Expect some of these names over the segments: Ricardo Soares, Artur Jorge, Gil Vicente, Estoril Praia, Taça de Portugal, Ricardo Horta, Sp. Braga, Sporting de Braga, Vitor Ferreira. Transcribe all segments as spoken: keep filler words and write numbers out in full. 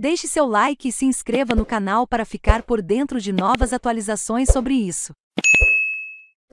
Deixe seu like e se inscreva no canal para ficar por dentro de novas atualizações sobre isso.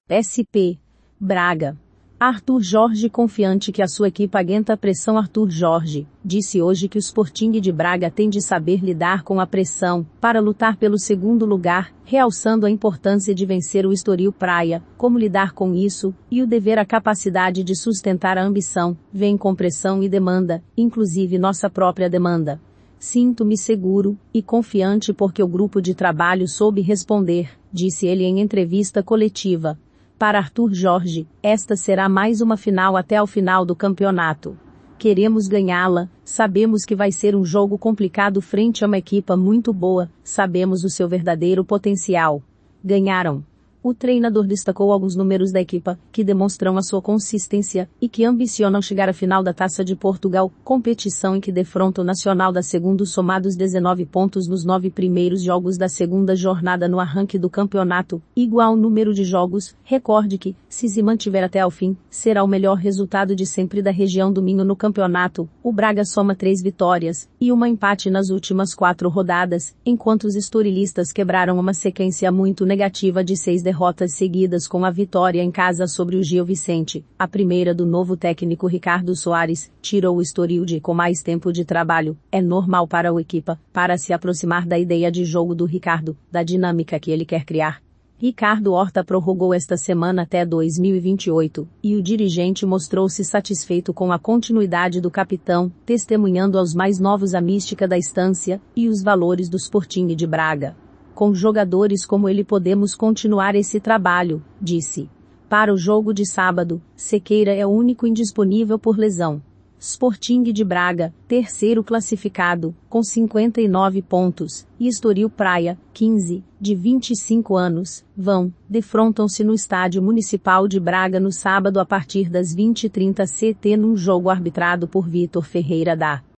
S P. Braga. Artur Jorge, confiante que a sua equipe aguenta a pressão. Artur Jorge disse hoje que o Sporting de Braga tem de saber lidar com a pressão para lutar pelo segundo lugar, realçando a importância de vencer o Estoril Praia, como lidar com isso, e o dever à capacidade de sustentar a ambição, vem com pressão e demanda, inclusive nossa própria demanda. Sinto-me seguro e confiante porque o grupo de trabalho soube responder, disse ele em entrevista coletiva. Para Artur Jorge, esta será mais uma final até ao final do campeonato. Queremos ganhá-la, sabemos que vai ser um jogo complicado frente a uma equipa muito boa, sabemos o seu verdadeiro potencial. Ganharam. O treinador destacou alguns números da equipa, que demonstram a sua consistência, e que ambicionam chegar à final da Taça de Portugal, competição em que defronta o Nacional da Segunda, somados dezenove pontos nos nove primeiros jogos da segunda jornada no arranque do campeonato, igual número de jogos, recorde que, se se mantiver até ao fim, será o melhor resultado de sempre da região do Minho no campeonato. O Braga soma três vitórias, e um empate nas últimas quatro rodadas, enquanto os estorilistas quebraram uma sequência muito negativa de seis derrotas. derrotas seguidas com a vitória em casa sobre o Gil Vicente, a primeira do novo técnico Ricardo Soares, tirou o Estoril de com mais tempo de trabalho. É normal para a equipa, para se aproximar da ideia de jogo do Ricardo, da dinâmica que ele quer criar. Ricardo Horta prorrogou esta semana até dois mil e vinte e oito, e o dirigente mostrou-se satisfeito com a continuidade do capitão, testemunhando aos mais novos a mística da estância e os valores do Sporting de Braga. Com jogadores como ele podemos continuar esse trabalho, disse. Para o jogo de sábado, Sequeira é o único indisponível por lesão. Sporting de Braga, terceiro classificado, com cinquenta e nove pontos, e Estoril Praia, quinze, de vinte e cinco anos, vão, defrontam-se no Estádio Municipal de Braga no sábado a partir das vinte e trinta C T num jogo arbitrado por Vitor Ferreira da